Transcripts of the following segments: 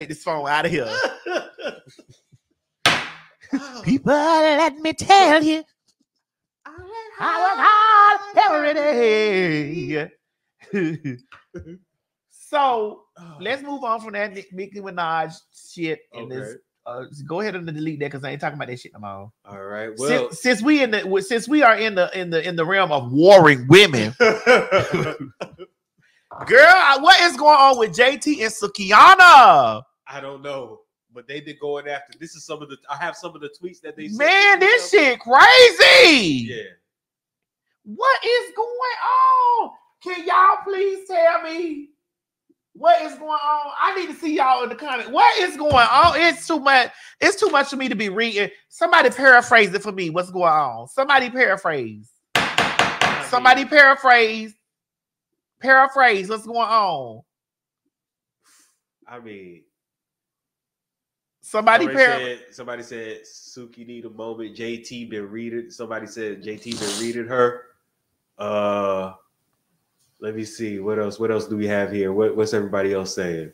Get this phone out of here. People, let me tell you, I work hard every day. So let's move on from that Nicki Minaj shit. And okay. Go ahead and delete that because I ain't talking about that shit no more. All right. Well, since we in the since we are in the realm of warring women, girl, what is going on with JT and Sukiana? I don't know, but they've been going after. This is some of the. I have some of the tweets that they. Man, this shit crazy. Yeah. What is going on? Can y'all please tell me? What is going on? I need to see y'all in the comments. What is going on? It's too much. It's too much for me to be reading. Somebody paraphrase it for me. What's going on? Somebody paraphrase. Somebody paraphrase. Paraphrase. What's going on? I mean, somebody said Suki need a moment. JT been reading. Somebody said JT been reading her. Let me see. What else? What else do we have here? What's everybody else saying?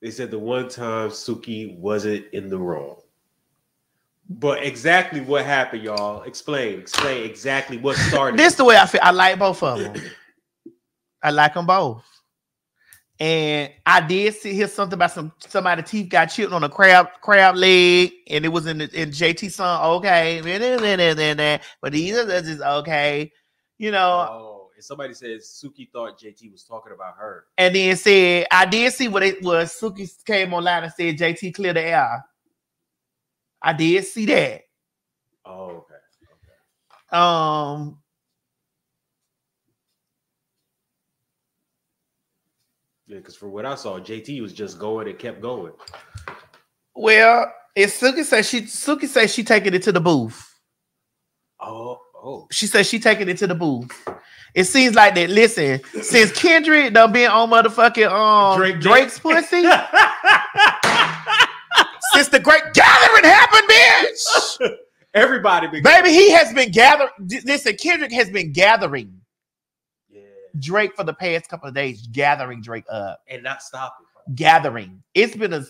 They said the one time Suki wasn't in the wrong. But exactly what happened, y'all. Explain. Explain exactly what started. This the way I feel. I like both of them. I like them both. And I did see here something about somebody's teeth got chipped on a crab leg, and it was in JT's song. Okay, but these are just okay. You know, and somebody says Suki thought JT was talking about her, and then said, "I did see what it was." Suki came online and said, "JT, clear the air." I did see that. Oh, okay. Okay. Yeah, because for what I saw, JT was just going and kept going. Well, if Suki says she taking it to the booth. Oh. Oh. She said she taking it to the booth. It seems like that. Listen, since Kendrick done been on motherfucking Drake's pussy, since the great gathering happened, bitch. Everybody, been baby, he has been gathering. Listen, Kendrick has been gathering Drake for the past couple of days, gathering Drake up and not stopping. Gathering. It's been a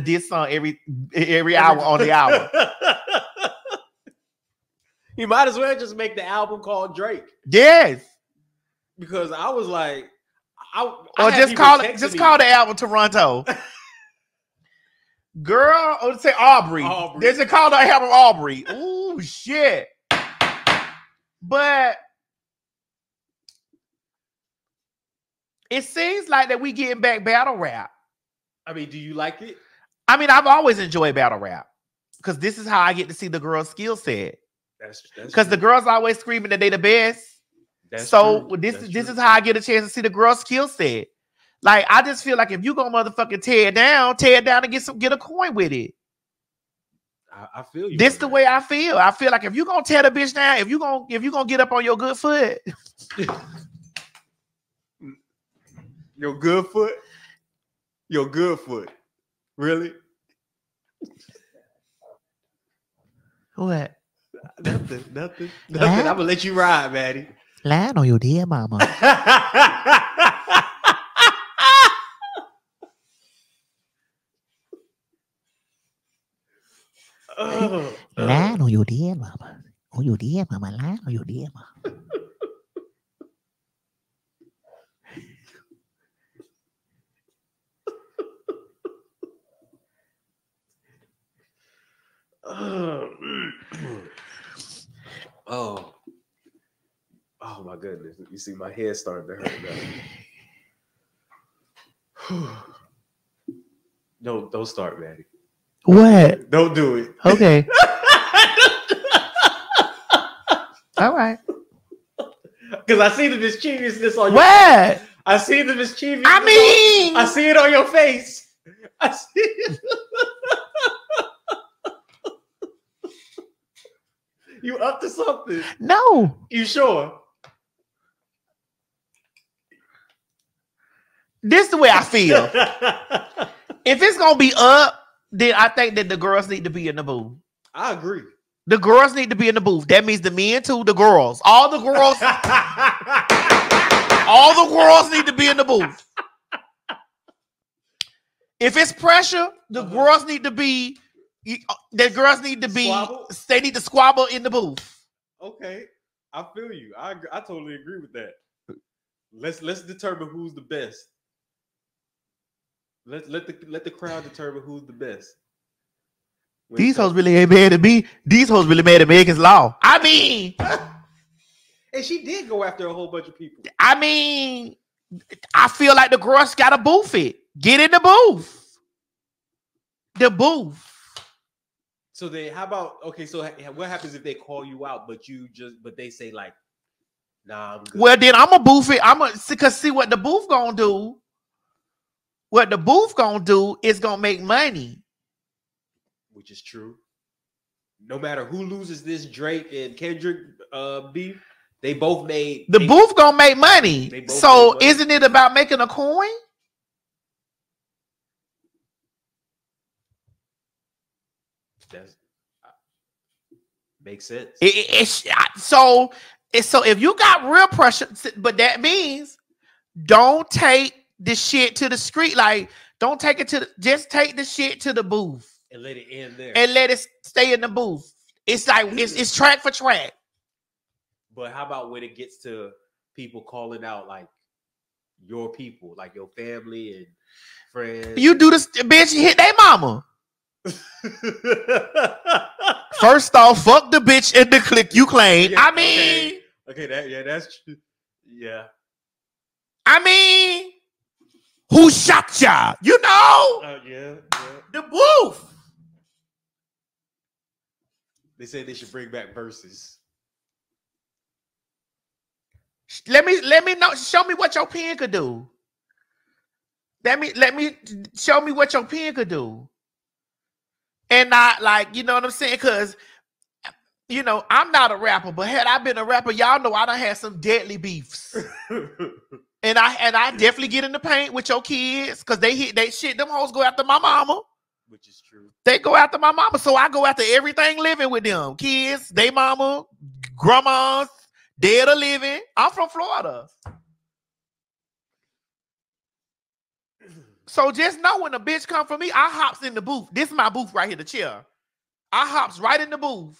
diss song every hour on the hour. You might as well just make the album called Drake. Yes, because I was like, I just call it. Just call the album Toronto. Girl, or say Aubrey. Aubrey. There's a call the album Aubrey. Ooh, shit. But it seems like that we getting back battle rap. I mean, do you like it? I mean, I've always enjoyed battle rap because this is how I get to see the girl's skill set. Because the girls always screaming that they the best. That's so true. This is how I get a chance to see the girls' skill set. Like I just feel like if you go motherfucking tear it down and get a coin with it. I feel you. This the way I feel. I feel like if you gonna tear the bitch down, if you gonna get up on your good foot, your good foot, really? What? Nothing. I'm gonna let you ride, Maddie. Lying on your dear mama. Lying on your dear mama. On your dear mama. Lying on your dear mama. Oh my goodness. You see my head starting to hurt now. Don't start, Maddie. What? Don't do it. Okay. All right. Because I see the mischievousness on your face. What? I see the mischievousness. I mean. I see it on your face. I see it. You up to something? No. You sure? This is the way I feel. If it's gonna be up, then I think that the girls need to be in the booth. I agree. The girls need to be in the booth. That means the men too. The girls, all the girls, all the girls need to be in the booth. If it's pressure, the girls need to be. Squabble? They need to squabble in the booth. Okay, I feel you. I totally agree with that. Let's determine who's the best. Let the crowd determine who's the best. When these hoes really ain't mad at me. These hoes really mad at Megan's Law. I mean, and she did go after a whole bunch of people. I mean, I feel like the girls got a booth it. Get in the booth. The booth. So they, how about, okay, so what happens if they call you out, but they say like, nah, I'm good. Well, then I'm a booth it. Cause see what the booth gonna do. What the booth gonna do is gonna make money. Which is true. No matter who loses this Drake and Kendrick beef, they both made. The booth gonna make money. So isn't it about making a coin? That's makes sense. So if you got real pressure, but that means don't take the shit to the street. Like, don't take it to the, just take the shit to the booth and let it end there and let it stay in the booth. It's like it's track for track. But how about when it gets to people calling out like your people, like your family and friends? You do this, bitch. You hit their mama. First off, fuck the bitch and the clique you claim. Yeah, I mean, okay, that's true. Yeah, I mean, who shot ya? You know, the booth. They say they should bring back verses. Let me know. Show me what your pen could do. Let me show me what your pen could do. And not like, you know what I'm saying? Because, you know, I'm not a rapper, but had I been a rapper, y'all know I done had some deadly beefs. and I definitely get in the paint with your kids because they hit that shit. Them hoes go after my mama. Which is true. They go after my mama. So I go after everything living with them. Kids, they mama, grandmas, dead or living. I'm from Florida. So just know when a bitch come from me, I hops in the booth. This is my booth right here, the chair. I hops right in the booth,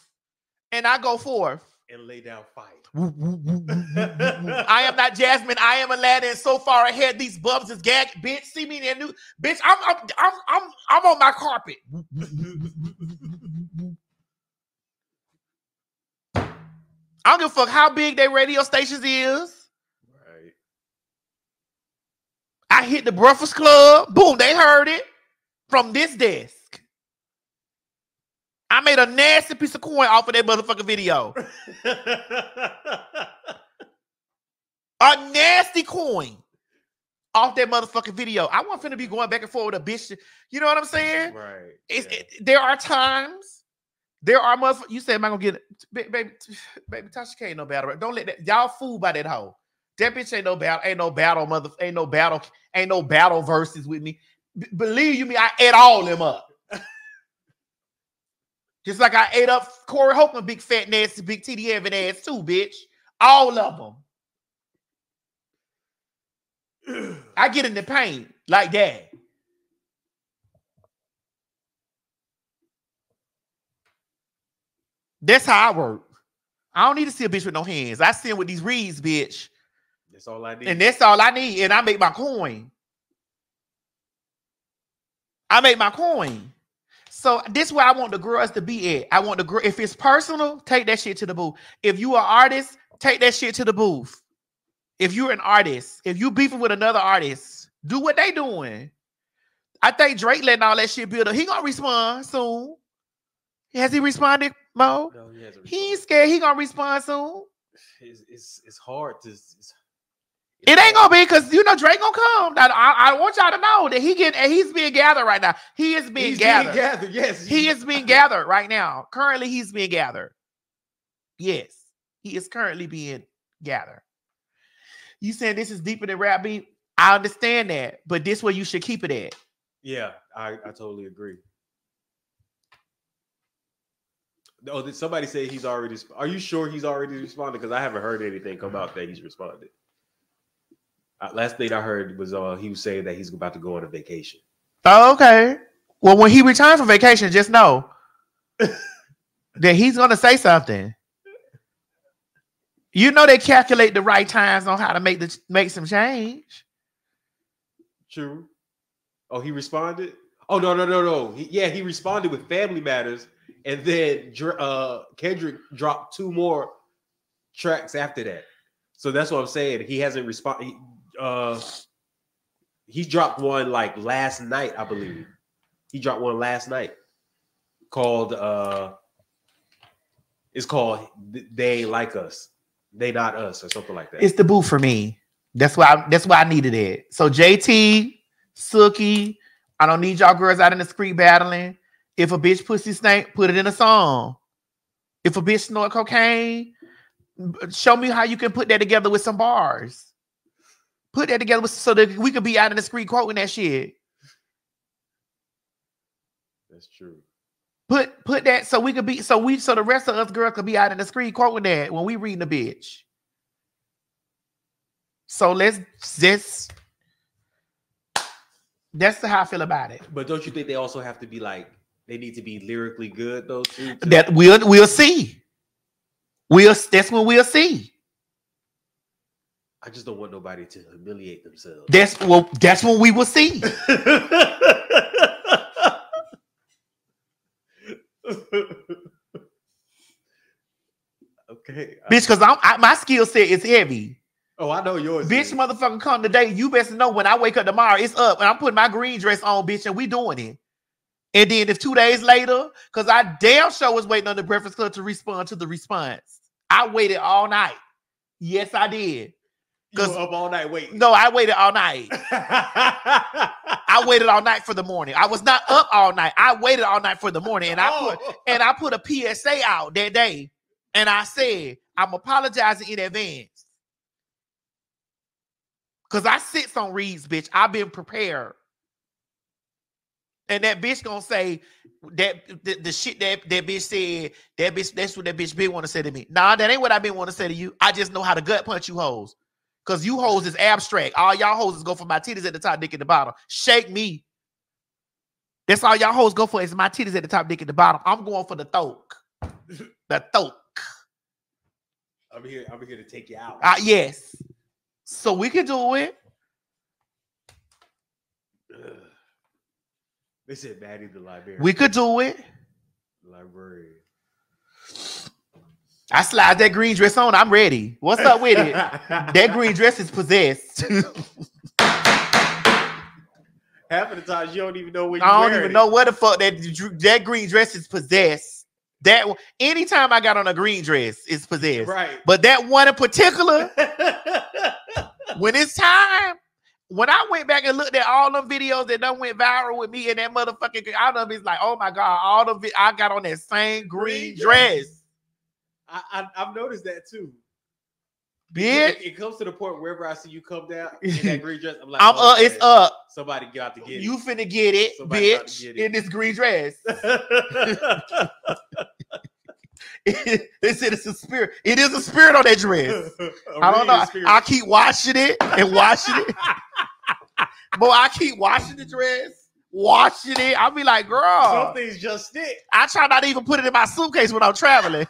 and I go forth. And lay down fight. I am not Jasmine. I am Aladdin. So far ahead, these bubs is gag. Bitch, see me there, new bitch. I'm on my carpet. I don't give a fuck how big their radio stations is. I hit the Breakfast Club. Boom, they heard it from this desk. I made a nasty piece of coin off of that motherfucking video. A nasty coin off that motherfucking video. I wasn't finna be going back and forth with a bitch. You know what I'm saying? Right. There are times. There are motherfuckers. You said, am I going to get it? Baby, Tasha K ain't no battle. Don't let that. Y'all fooled by that hoe. That bitch ain't no battle, ain't no battle verses with me. Believe you me, I ate all them up. Just like I ate up Corey Hopson, big fat nasty, big TD Evan ass too, bitch. All of them. I get in the pain like that. That's how I work. I don't need to see a bitch with no hands. I see him with these reeds, bitch. That's all I need. And that's all I need. And I make my coin. I make my coin. So this is where I want the girls to be at. I want the girl. If it's personal, take that shit to the booth. If you are an artist, take that shit to the booth. If you're an artist, if you beefing with another artist, do what they doing. I think Drake letting all that shit build up. He gonna respond soon. Has he responded, Mo? No, he hasn't. He ain't scared. He gonna respond soon. It's hard to. It ain't gonna be because you know Drake gonna come. I want y'all to know that he's being gathered right now. He's being gathered. Yes, he is being gathered right now. Currently, he's being gathered. Yes, he is currently being gathered. You said this is deeper than rap beef. I understand that, but this is where you should keep it at. Yeah, I totally agree. Oh, did somebody say he's already? Are you sure he's already responded? Because I haven't heard anything come out that he's responded. Last thing I heard was he was saying that he's about to go on a vacation. Oh, okay. Well, when he returns from vacation, just know that he's gonna say something. You know they calculate the right times on how to make some change. True. Oh, he responded. Oh no. He responded with Family Matters, and then Kendrick dropped 2 more tracks after that. So that's what I'm saying. He hasn't responded. He dropped one like last night, I believe. He dropped one last night called it's called They Ain't Like Us. They Not Us or something like that. It's the boo for me. That's why I needed it. So JT, Suki, I don't need y'all girls out in the street battling. If a bitch pussy snake, put it in a song. If a bitch snort cocaine, show me how you can put that together with some bars. Put that together so that we could be out in the street quoting that shit. That's true. Put that so we could be so the rest of us girls could be out in the street quoting that when we reading the bitch. So let's just. That's how I feel about it. But don't you think they also have to be like they need to be lyrically good though? Too? That we'll see. That's when we'll see. I just don't want nobody to humiliate themselves. That's when we will see. Okay, bitch, because my skill set is heavy. Oh, I know yours. Bitch, is. Motherfucker, come today. You best know when I wake up tomorrow, it's up, and I'm putting my green dress on, bitch, and we doing it. And then if 2 days later, because I damn sure was waiting on the Breakfast Club to respond to the response. I waited all night. Yes, I did. You were up all night waiting. No, I waited all night. I waited all night for the morning. I was not up all night. I waited all night for the morning, and I put a PSA out that day, and I said I'm apologizing in advance. Because I sits on reads, bitch. I've been prepared. And that bitch gonna say that the shit that bitch said, that bitch, that's what that bitch been want to say to me. Nah, that ain't what I been want to say to you. I just know how to gut punch you hoes. Because you hoes is abstract. All y'all hoes is go for my titties at the top, dick at the bottom. Shake me. That's all y'all hoes go for is my titties at the top, dick at the bottom. I'm going for the thoke. The thoke. I'm here to take you out. Yes. So we can do it. They said Maddie the librarian. We could do it. Librarian. I slide that green dress on. I'm ready. What's up with it? That green dress is possessed. Half of the time you don't even know where you're I don't even know where the fuck that green dress is possessed. That anytime I got on a green dress, it's possessed. Right. But that one in particular, when it's time, when I went back and looked at all them videos that done went viral with me and that motherfucking, I done be like, oh my God, all the I got on that same green dress. I've noticed that too. Bitch, it comes to the point wherever I see you come down in that green dress, I'm like, I'm up, it's up. Somebody got to get it. You finna get it, bitch, in this green dress. They said it's a spirit. It is a spirit on that dress. I don't know. Spirit. I keep washing it and washing it. But I keep washing the dress, washing it. I'll be like, girl. Some things just stick. I try not to even put it in my suitcase when I'm traveling.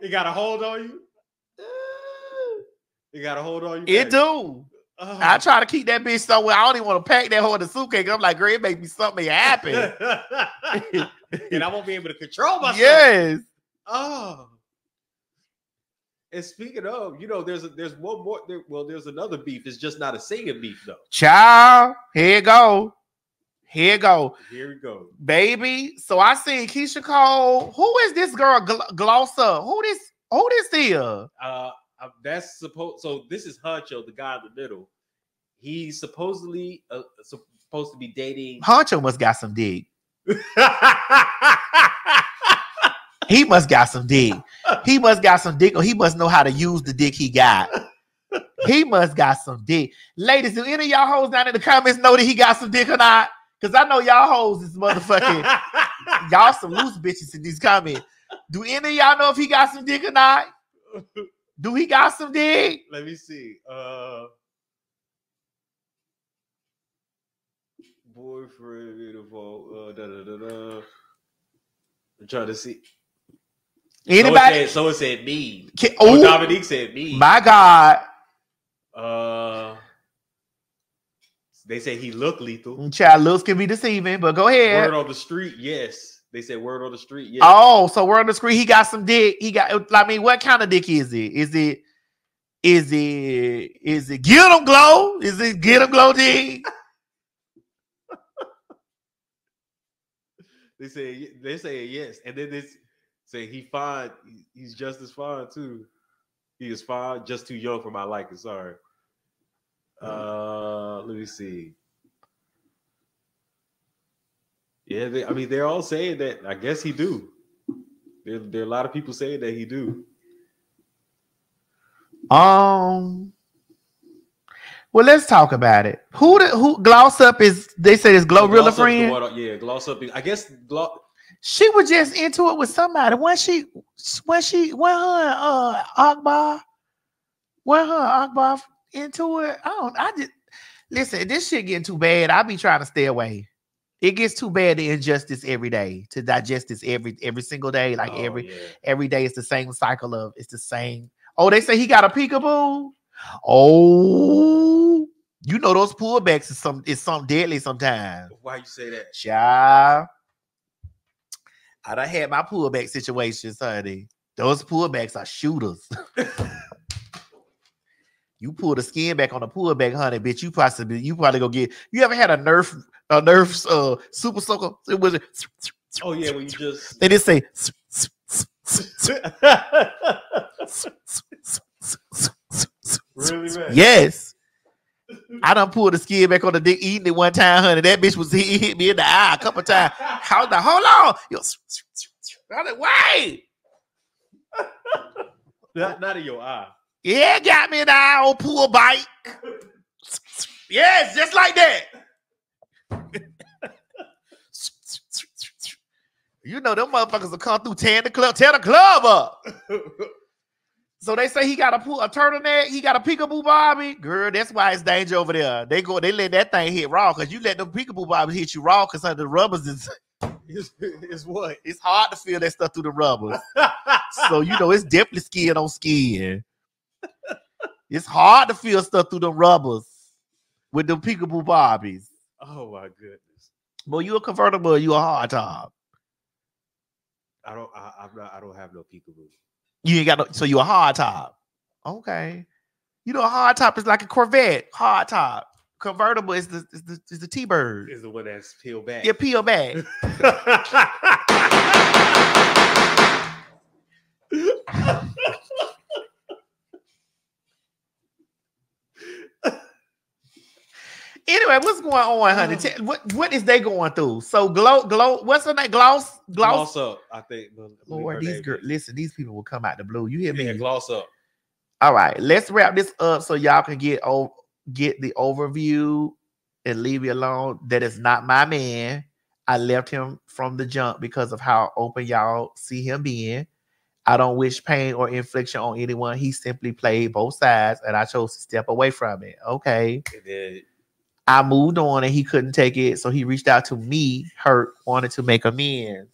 It got a hold on you. It got a hold on you. It do. I try to keep that bitch somewhere. I don't even want to pack that whole in the suitcase. I'm like, girl, it make me something happen. And I won't be able to control myself. Yes. Oh. And speaking of, you know, there's one more. There's another beef. It's just not a singing beef, though. Child, here it go. Here it go. Here we go. Baby. So I seen Keisha Cole. Who is this girl? Gloss Up. Who this is? That's supposed. So this is Huncho, the guy in the middle. He's supposedly supposed to be dating. Huncho must got some dick. He must got some dick. He must got some dick, or he must know how to use the dick he got. He must got some dick, ladies. Do any of y'all hoes down in the comments know that he got some dick or not? Because I know y'all hoes is motherfucking y'all some loose bitches in these comments. Do any of y'all know if he got some dick or not? Do he got some dig? Let me see. Boyfriend, beautiful. I'm trying to see. Anybody? Someone said me. Oh, Dominique said me. My God. They say he looked lethal. Child, looks can be deceiving, but go ahead. Word on the street, yes. They said word on the street, yes. Oh, so word on the street, he got some dick. He got, I mean, what kind of dick is it? Is it get him glow? Is it get him glow dick? They say yes, and then they say he fine. He's just as fine too. He is fine, just too young for my liking. Sorry. Let me see. Yeah, I mean they're all saying that. I guess he do. There are a lot of people saying that he do. Well, let's talk about it. Who Gloss Up is? They said it's Glorilla friend. Yeah, Gloss Up. I guess she was just into it with somebody. When her Akbar into it. I just listen. This shit getting too bad. I be trying to stay away. It gets too bad to ingest this every day, to digest this every single day. Like every day, it's the same cycle of it's the same. Oh, they say he got a peekaboo. Oh, you know those pullbacks is something deadly sometimes. Why you say that? Child, I done had my pullback situations, honey. Those pullbacks are shooters. You pull the skin back on a pullback, honey, bitch. You probably go get. You ever had a nerf super soaker? It was. Oh yeah, when you just they didn't say. Really bad. Yes, I done pulled the skin back on the dick eating it one time, honey. That bitch hit me in the eye a couple times. How the hold on? Wait, not in your eye. Yeah, got me in the eye. Old pool bite. Yes, just like that. You know them motherfuckers will come through tear the club up. So they say he got a turtleneck. He got a peekaboo Bobby. Girl, that's why it's danger over there. They let that thing hit raw because you let them peekaboo Bobby hit you raw because the rubbers is it's what? It's hard to feel that stuff through the rubbers. So, you know, it's definitely skin on skin. It's hard to feel stuff through the rubbers with them peekaboo Bobbies. Oh, my goodness. Well, you a convertible or you a hard top? I don't have no peekaboo. You ain't got no, so you a hard top. Okay. You know, a hard top is like a Corvette. Hard top. Convertible is the T-Bird. Is the one that's peeled back. Yeah, peeled back. Anyway, what's going on, honey? What is they going through? So glow. What's her name? Gloss Up. I think. Lord, these girls. Listen, these people will come out the blue. You hear me? Yeah, Gloss Up. All right, let's wrap this up so y'all can get the overview and leave me alone. That is not my man. I left him from the jump because of how open y'all see him being. I don't wish pain or infliction on anyone. He simply played both sides, and I chose to step away from it. Okay. It did. I moved on and he couldn't take it. So he reached out to me, hurt, wanted to make amends.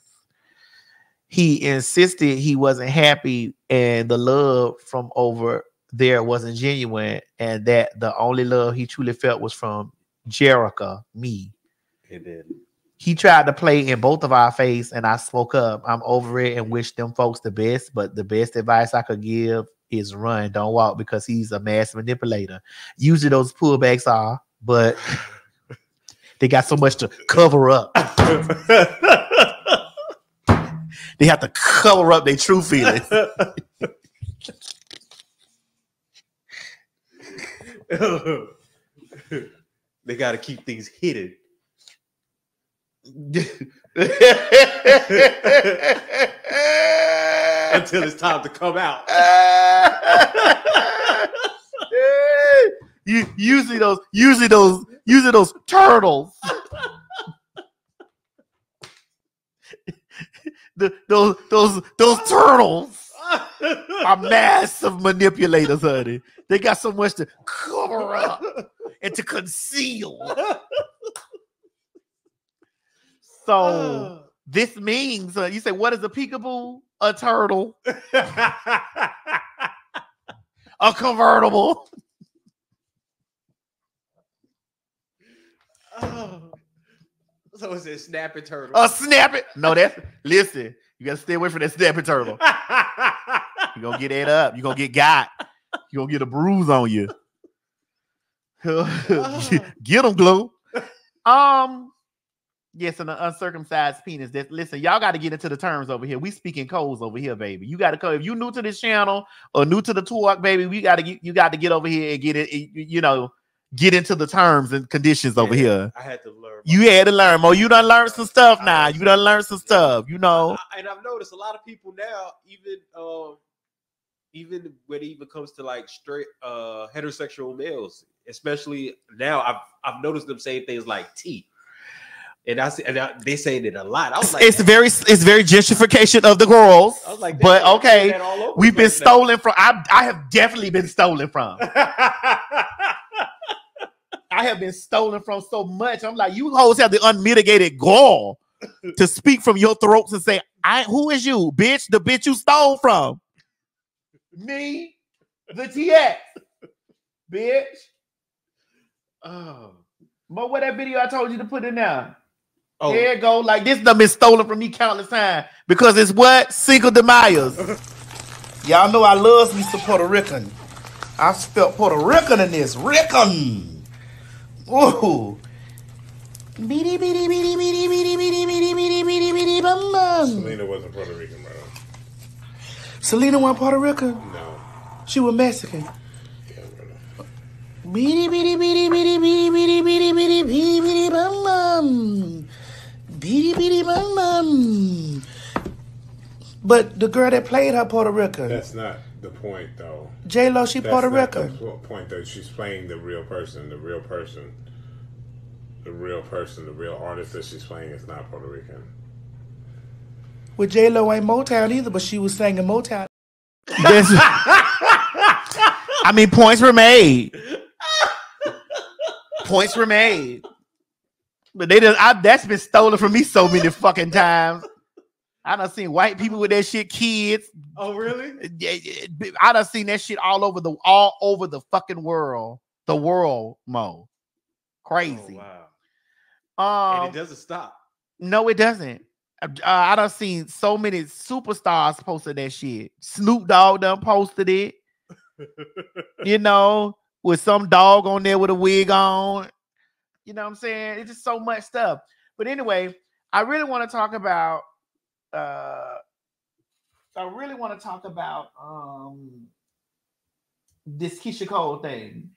He insisted he wasn't happy and the love from over there wasn't genuine and that the only love he truly felt was from Jerica, me. He tried to play in both of our face and I spoke up. I'm over it and wish them folks the best, but the best advice I could give is run, don't walk because he's a mass manipulator. Usually those pullbacks are but they got so much to cover up. They have to cover up their true feelings. They got to keep things hidden. Until it's time to come out. Usually those turtles. Those turtles. are massive manipulators, honey. They got so much to cover up and to conceal. So this means, you say, what is a peekaboo? A turtle. A convertible. Oh. So it's a snapping turtle. A snapping. No, that's, listen, you gotta stay away from that snapping turtle. You're gonna get ate up. You're gonna get got. You're gonna get a bruise on you. Get them, Glue. Yes, and an uncircumcised penis. That, listen, y'all got to get into the terms over here. We speaking codes over here, baby. You got to come. If you new to this channel or new to the talk, baby, we got to get, you got to get over here and get it. You know, get into the terms and conditions over here. I had to learn. You had to learn more. You done learned some stuff now. You done learned some stuff. You know. And I've noticed a lot of people now, even when it even comes to like straight heterosexual males, especially now, I've noticed them saying things like T. And I see, they saying it a lot. I was like, it's very gentrification of the girls. I was like, but okay, we've been stolen from. I have definitely been stolen from. I have been stolen from so much. I'm like, you hoes have the unmitigated gall to speak from your throats and say, who is you, bitch? The bitch you stole from me, the TX, bitch. Oh, but what that video I told you to put in there? Oh. There it go. Like, this done been stolen from me countless times because it's what? Cinco de Mayo. Y'all know I love me some Puerto Rican. I spelt Puerto Rican in this. Rican. Ooh. Selena wasn't Puerto Rican, bro. Selena wasn't Puerto Rican? No. She was Mexican. Beady beady beady beady beady beady beady beady beady beady bum bum. Beady beady bum bum. But the girl that played her Puerto Rican. That's not the point, though. J-Lo, she Puerto Rican. That's not the point, though. She's playing the real person. The real person. The real person. The real artist that she's playing is not Puerto Rican. Well, J-Lo ain't Motown either, but she was singing Motown. I mean, points were made. Points were made, but they just that's been stolen from me so many fucking times. I done seen white people with that shit, kids. Oh really? I done seen that shit all over the fucking world. The world, Mo, crazy. Oh, wow. And it doesn't stop. No, it doesn't. I done seen so many superstars posted that shit. Snoop Dogg done posted it. You know. With some dog on there with a wig on. You know what I'm saying? It's just so much stuff. But anyway, I really want to talk about this Keisha Cole thing.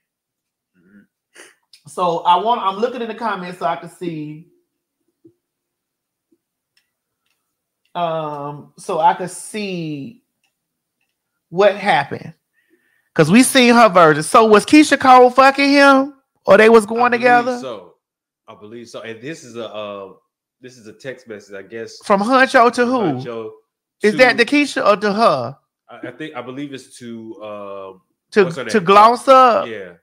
So I'm looking in the comments so I can see. So I can see what happened. Because we seen her version. So was Keisha Cole fucking him? Or they was going together? So I believe so. And this is a text message, I guess. From Huncho to who? Huncho is to, that the Keisha or to her? I believe it's to Gloss Up. Yeah.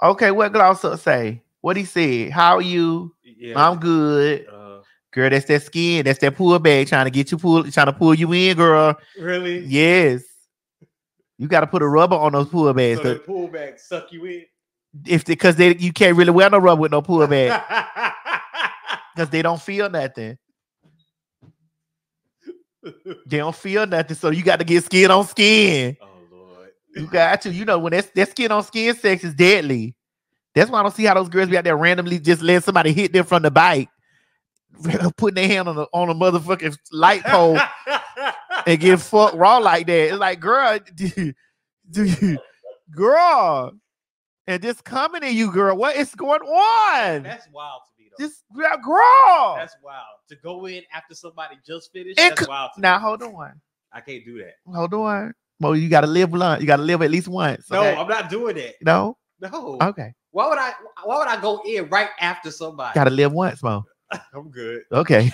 Okay, what Gloss Up say? What he said? How are you? Yeah. I'm good. Girl, that's that skin. That's that pull bag trying to pull you in, girl. Really? Yes. You got to put a rubber on those pull bags. So the pull bags suck you in? Because you can't really wear no rubber with no pull bag. Because they don't feel nothing. They don't feel nothing. So you got to get skin on skin. Oh, Lord. You got to. You know, when that skin on skin sex is deadly. That's why I don't see how those girls be out there randomly just letting somebody hit them from the bike. Putting their hand on a motherfucking light pole. And get fucked raw like that. It's like, girl, girl, and just coming at you, girl. What is going on? That's wild to me, though. Just, girl. That's wild. To go in after somebody just finished, that's wild to me. Now, hold on. I can't do that. Hold on. Mo, you got to live blunt. You got to live at least once. Okay? No, I'm not doing that. No? No. Okay. Why would I go in right after somebody? Got to live once, Mo. I'm good. Okay.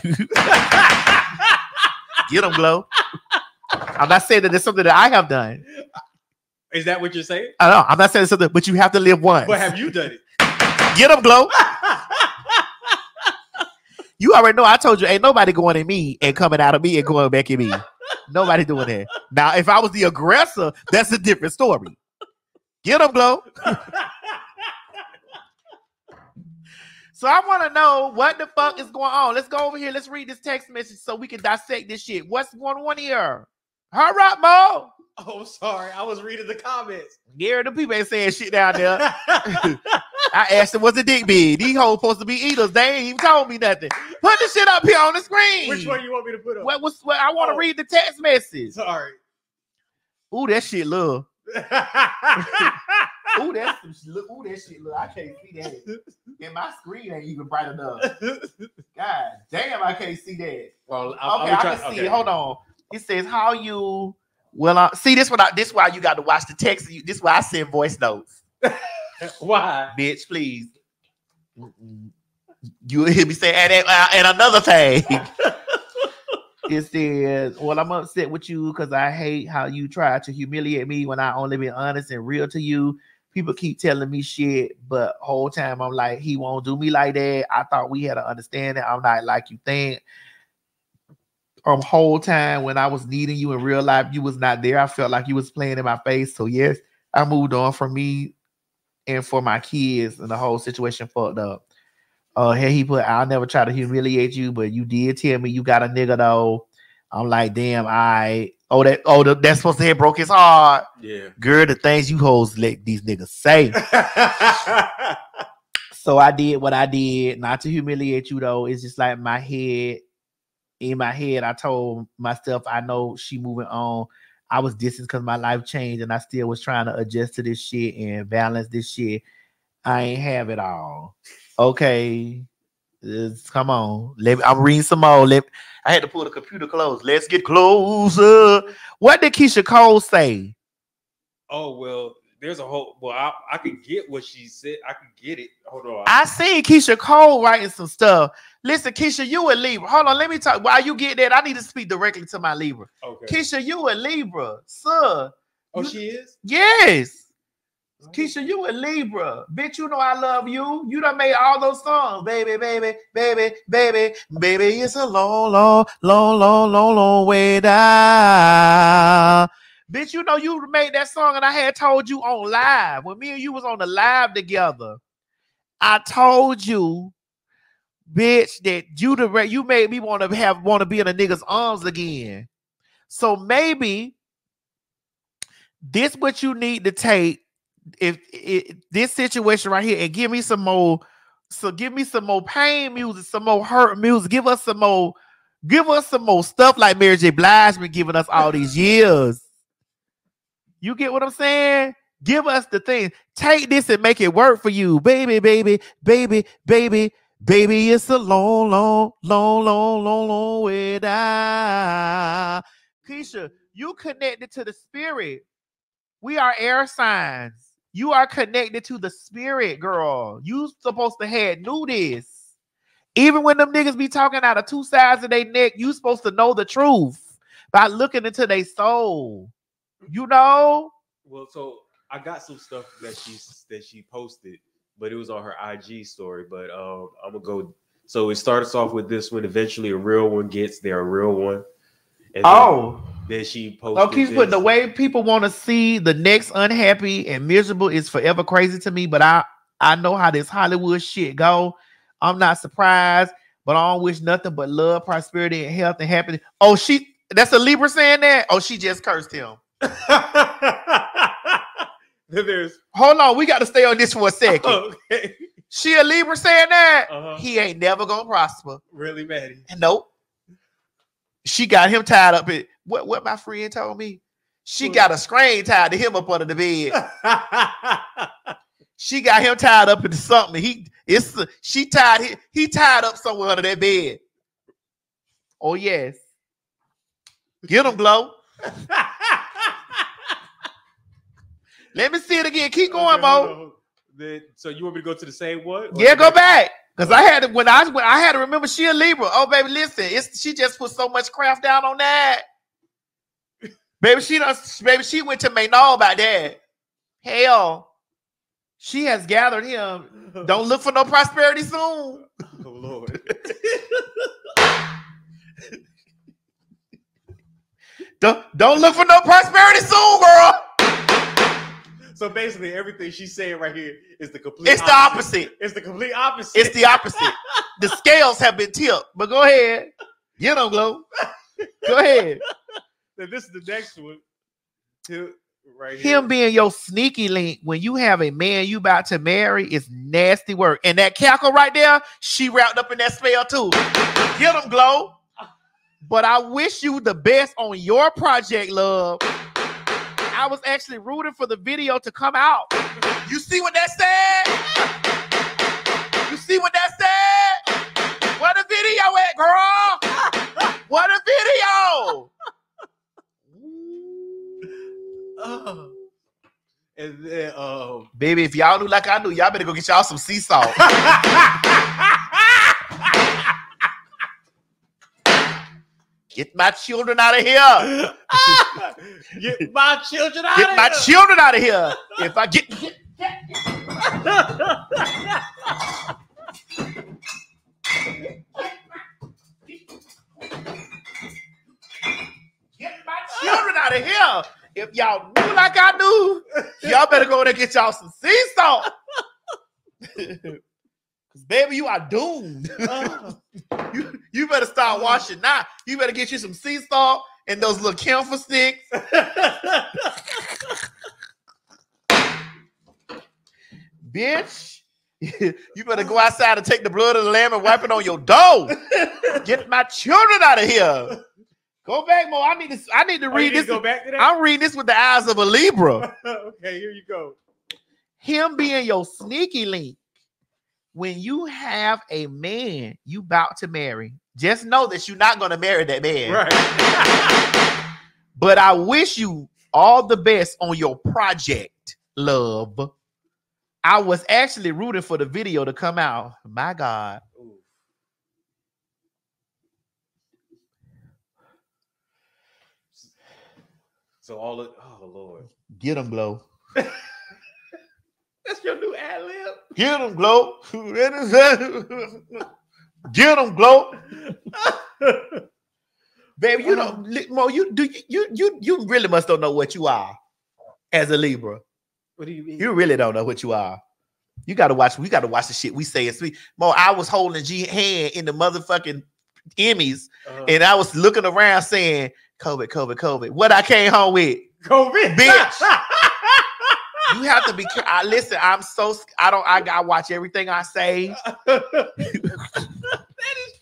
Get them, Glow. I'm not saying that it's something that I have done. Is that what you're saying? I know. I'm not saying something, but you have to live once. But have you done it? Get up, Glow. You already know. I told you, ain't nobody going at me and coming out of me and going back at me. Nobody doing that. Now, if I was the aggressor, that's a different story. Get up, Glow. So I want to know what the fuck is going on. Let's go over here. Let's read this text message so we can dissect this shit. What's going on here? Hurry up, Mo. Oh, sorry. I was reading the comments. Yeah, the people ain't saying shit down there. I asked them, what's the dick big? These hoes supposed to be eaters. They ain't even told me nothing. Put the shit up here on the screen. Which one you want me to put up? What I want to read the text message. Sorry. Ooh, that shit love. Ooh, that's some shit. Ooh, that shit. Look, I can't see that. And my screen ain't even bright enough. God damn, I can't see that. Well, I can see it. Hold on. It says how you. Well, see this one. This why you got to watch the text. This why I send voice notes. Why, bitch? Please. You hear me say and another thing. It says, well, I'm upset with you because I hate how you try to humiliate me when I only been honest and real to you. People keep telling me shit, but whole time I'm like, he won't do me like that. I thought we had an understanding. I'm not like you think. Whole time when I was needing you in real life, you was not there. I felt like you was playing in my face. So yes, I moved on for me and for my kids, and the whole situation fucked up. He put, I'll never try to humiliate you, but you did tell me you got a nigga though. I'm like, damn, that's supposed to have broke his heart. Yeah. Girl, the things you hoes let these niggas say. So I did what I did, not to humiliate you though. It's just like in my head, I told myself, I know she moving on. I was distant because my life changed and I still was trying to adjust to this shit and balance this shit. I ain't have it all. Okay, come on. I'm reading some more. I had to pull the computer close. Let's get closer. What did Keisha Cole say? Oh, well, there's a whole... Well, I can get what she said. I can get it. Hold on. I seen Keisha Cole writing some stuff. Listen, Keisha, you a Libra. Hold on, let me talk. While you get that, I need to speak directly to my Libra. Okay. Keisha, you a Libra. Sir. Oh, she is? Yes. Keisha, you a Libra. Bitch, you know I love you. You done made all those songs. Baby, baby, baby, baby, baby. It's a long, long, long, long, long, long way down. Bitch, you know you made that song and I had told you on live. When me and you was on the live together, I told you, bitch, that you made me want to be in a nigga's arms again. So maybe this what you need to take. If this situation right here, and give me some more pain music, some more hurt music, give us some more stuff like Mary J. Blige been giving us all these years. You get what I'm saying? Give us the thing. Take this and make it work for you, baby, baby, baby, baby, baby. It's a long, long, long, long, long, long way down. Keisha, you connected to the spirit. We are air signs. You are connected to the spirit, girl. You supposed to have knew this. Even when them niggas be talking out of two sides of their neck, you supposed to know the truth by looking into their soul. You know? Well, so I got some stuff that she posted, but it was on her IG story. But I'm gonna go. So it starts off with this one. Eventually, a real one gets there. A real one. And then she posted. Okay, but the way people want to see the next unhappy and miserable is forever crazy to me. But I know how this Hollywood shit go. I'm not surprised, but I don't wish nothing but love, prosperity, and health and happiness. Oh, that's a Libra saying that. Oh, she just cursed him. Hold on, we got to stay on this for a second. Okay. She a Libra saying that. He ain't never gonna prosper. Really, Maddie? Nope. She got him tied up. What my friend told me? She got a screen tied to him up under the bed. She got him tied up into something. He tied up somewhere under that bed. Oh yes. Get him, Glow. Let me see it again. Keep going, Mo. So you want me to go to the same one? Yeah, go back. Because I had to remember she a Libra. Oh, baby, listen, she just put so much craft down on that. Baby, she went to Maynard about that. Hell, she has gathered him. Don't look for no prosperity soon. Oh, Lord. Don't look for no prosperity soon, girl. So basically, everything she's saying right here is the complete opposite. It's the complete opposite. It's the opposite. The scales have been tipped. But go ahead. You know, Glow. Go ahead. Now this is the next one. Right here. Him being your sneaky link when you have a man you about to marry is nasty work. And that cackle right there, she wrapped up in that spell too. Get him, Glow. But I wish you the best on your project, love. I was actually rooting for the video to come out. You see what that said? You see what that said? Where the video at, girl? What a video! Oh. And then, baby, if y'all knew like I knew, y'all better go get y'all some sea salt. Get my children out of here. Get my children out of here. Get my children out of here. If I get my children out of here. If y'all knew like I knew, y'all better go and get y'all some sea salt. Cause baby, you are doomed. You better start washing now. You better get you some sea salt and those little camphor sticks. Bitch, you better go outside and take the blood of the lamb and wipe it on your dough. Get my children out of here. Go back, Mo. I need to read this. To go back to that? I'm reading this with the eyes of a Libra. Okay, here you go. Him being your sneaky link. When you have a man you about to marry, just know that you're not going to marry that man. Right. But I wish you all the best on your project, love. I was actually rooting for the video to come out. My God. Ooh. So all of... Oh, Lord. Get him, Glow. That's your new ad lib. Get him, Glow. Get him, Glow. Baby, you don't, Mo. You really must don't know what you are as a Libra. What do you mean? You really don't know what you are. You gotta watch. We gotta watch the shit we say. It's sweet, Mo. I was holding G hand in the motherfucking Emmys, and I was looking around saying, "COVID, COVID, COVID." What I came home with? COVID, bitch. You have to be. Listen. I'm so. I don't. I watch everything I say. That is true.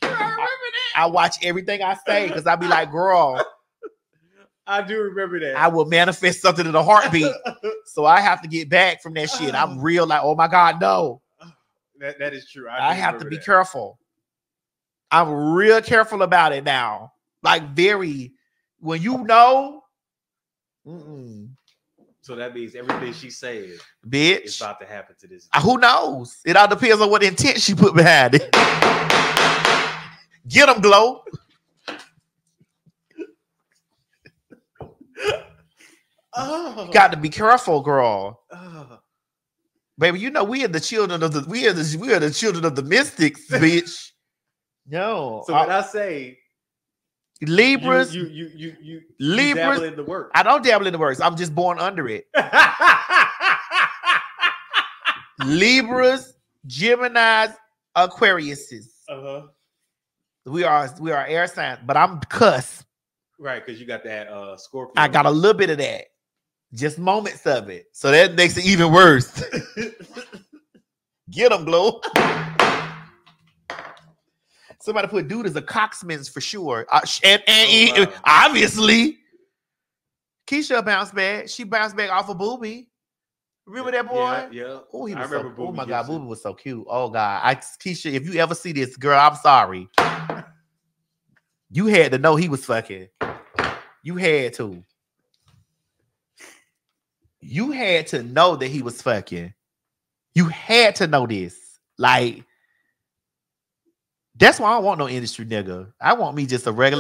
I remember that. I watch everything I say because I be like, girl. I do remember that. I will manifest something in a heartbeat. So I have to get back from that shit. I'm real. Like, oh my God, no. That is true. I have to be careful. I'm real careful about it now. Like very. When you know. So that means everything she says, bitch, is about to happen to this. Who knows? It all depends on what intent she put behind it. Get them, Glow. Oh. Got to be careful, girl. Oh. Baby, you know we are the children of the we are the children of the mystics, bitch. No. So when I say. Libras, you Libras, dabble in the work. I don't dabble in the works. I'm just born under it. Libras, Geminis, Aquariuses. We are air signs, but I'm cuss. Right, because you got that Scorpio. I got a little bit of that, just moments of it. So that makes it even worse. Get them, Glow. Somebody put dude as a coxman's for sure. And obviously. Keisha bounced back. She bounced back off of Boobie. Remember that boy? Yeah. Oh, he was so, oh my God, Boobie was so cute. Oh God. Keisha, if you ever see this, girl, I'm sorry. You had to know he was fucking. You had to. You had to know that he was fucking. You had to know this. Like. That's why I don't want no industry nigga. I want me just a regular